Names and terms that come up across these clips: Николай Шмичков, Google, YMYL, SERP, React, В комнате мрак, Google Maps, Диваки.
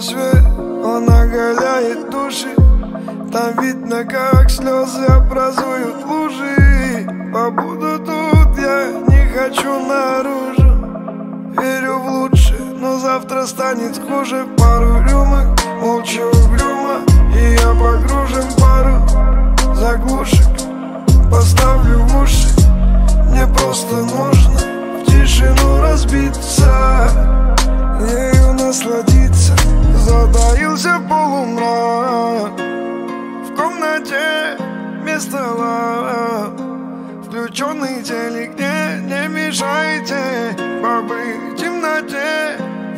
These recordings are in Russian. разве он оголяет души. Там видно, как слезы образуют лужи. Побуду тут, я не хочу наружу. Верю в лучшее, но завтра станет хуже. Пару рюмок, молча угрюмо, и я погружен в пару заглушек. Поставлю в уши, мне просто нужно в тишину разбиться, ею насладиться. Затаился полумрак, в комнате место, включенный телек, не мешайте. Побыть в темноте,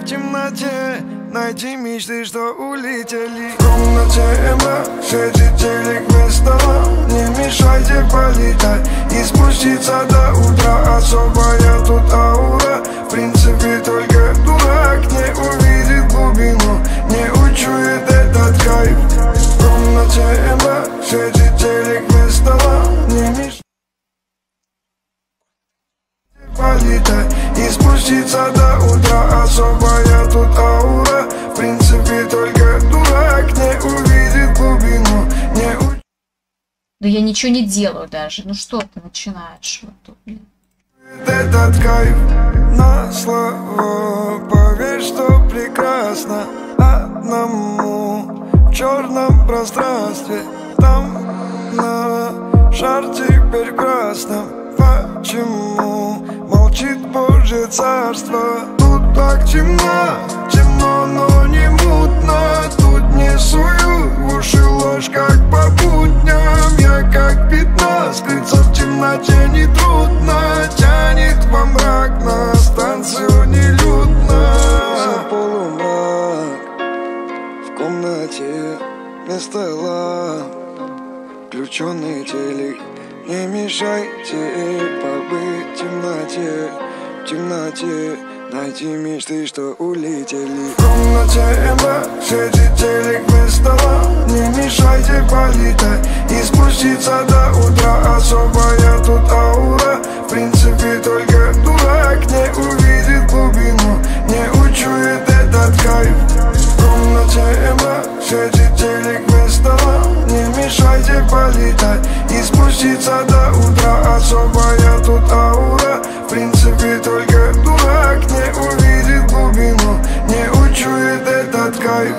в темноте найти мечты, что улетели. В комнате мрак, сети телек вместо, не мешайте полетать и спуститься до утра. Особая тут аура, в принципе только дурак не увидит глубину, не учует этот кайф. В комнате мрак, сети телек вместо, не мешайте полетать и спуститься до утра. Особая тут аура, в принципе, только дурак не увидит глубину, не учует. Да я ничего не делаю даже. Ну что ты начинаешь вот тут, блин? Этот кайф на слово, поверь, что прекрасно одному в черном пространстве. Там на шар теперь красным. Почему молчит Божье царство? Тут так темно, темно, но не мутно. Тут не сую в уши ложь, как по будням. Я как пятно, скрыться в темноте не трудно. Тянет во мрак, на станцию нелюдно. За полумрак, в комнате вместо ламп, включенный телек, не мешайте. Побыть в темноте, в темноте найти мечты, что улетели. В комнате мрак, сети телек вместо, не мешайте полетать и спуститься до утра. Особая тут аура, в принципе только дурак не увидит глубину, не учует этот кайф. В комнате мрак, сети телек вместо, не мешайте полетать и спуститься до утра. Особая тут аура, в принципе только дурак не увидит глубину, не учует этот кайф.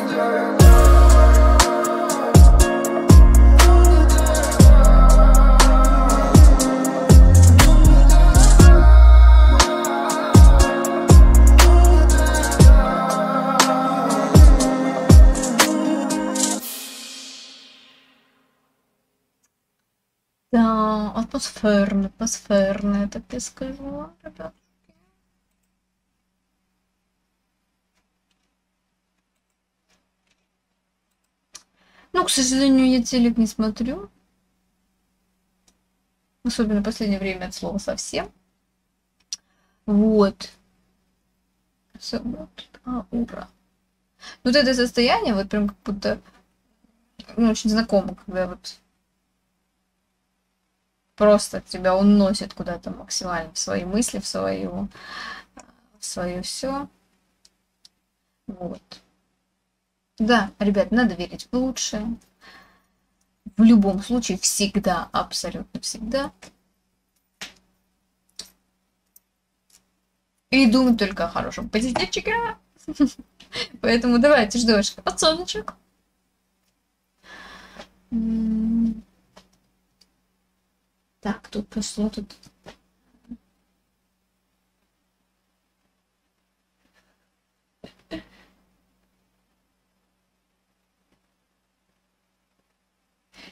Да, атмосферно, так я скажу, ребят. Ну, к сожалению, я телек не смотрю. Особенно в последнее время от слова совсем. Вот. Ура. Вот это состояние, вот прям как будто, ну, очень знакомо, когда вот просто тебя уносит куда-то максимально в свои мысли, в свое все. Вот. Да, ребят, надо верить в лучшее. В любом случае, всегда, абсолютно всегда. И думать только о хорошем позитивчике. Поэтому давайте ждешь подсолнечек. Так, тут пошло, тут...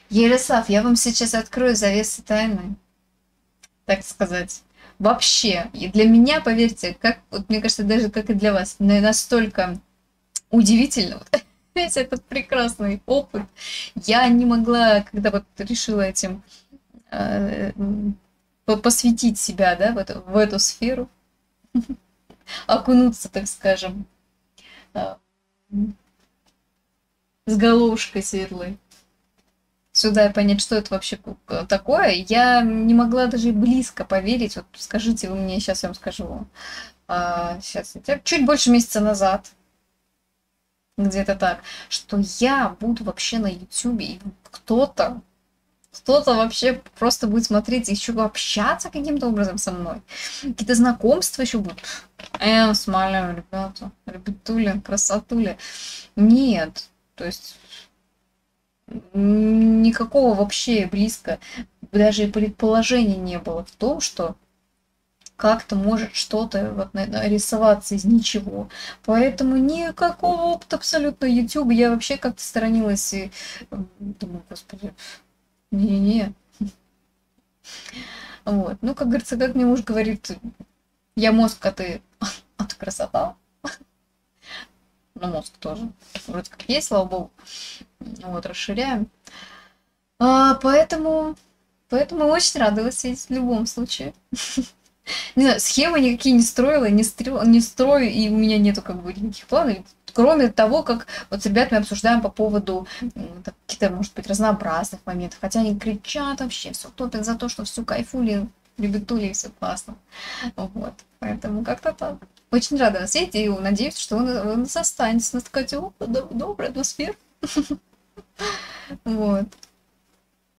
Ярослав, я вам сейчас открою завесы тайны, так сказать. Вообще, и для меня, поверьте, как, вот, мне кажется, даже как и для вас, настолько удивительно весь этот прекрасный опыт. Я не могла, когда вот решила этим посвятить себя, да, в эту сферу, окунуться, так скажем, с головушкой светлой сюда и понять, что это вообще такое. Я не могла даже близко поверить. Вот скажите вы мне, сейчас я вам скажу, сейчас, чуть больше месяца назад, где-то так, что я буду вообще на YouTube, и кто-то вообще просто будет смотреть, еще общаться каким-то образом со мной. Какие-то знакомства еще будут. Смаляю, ребята, ребятуля, красотуля. Нет, то есть никакого вообще близко, даже и предположения не было в том, что как-то может что-то вот рисоваться из ничего. Поэтому никакого опыта абсолютно YouTube. Я вообще как-то сторонилась и думаю, господи, не-не-не. Вот. Ну, как говорится, как мне муж говорит, я мозг, а ты красота. Ну, мозг тоже. Вроде как есть, слава богу. Вот, расширяем. Поэтому очень радовалась видеть в любом случае. Не знаю, схемы никакие не строила, не строю, и у меня нету как бы никаких планов. Кроме того, как вот с ребятами обсуждаем по поводу каких-то, может быть, разнообразных моментов. Хотя они кричат вообще, все топят за то, что все кайфули, ребятули, все классно. Вот, поэтому как-то так. Очень рада вас видеть, и надеюсь, что вы нас останетесь. У нас такая добрая атмосфера. Вот.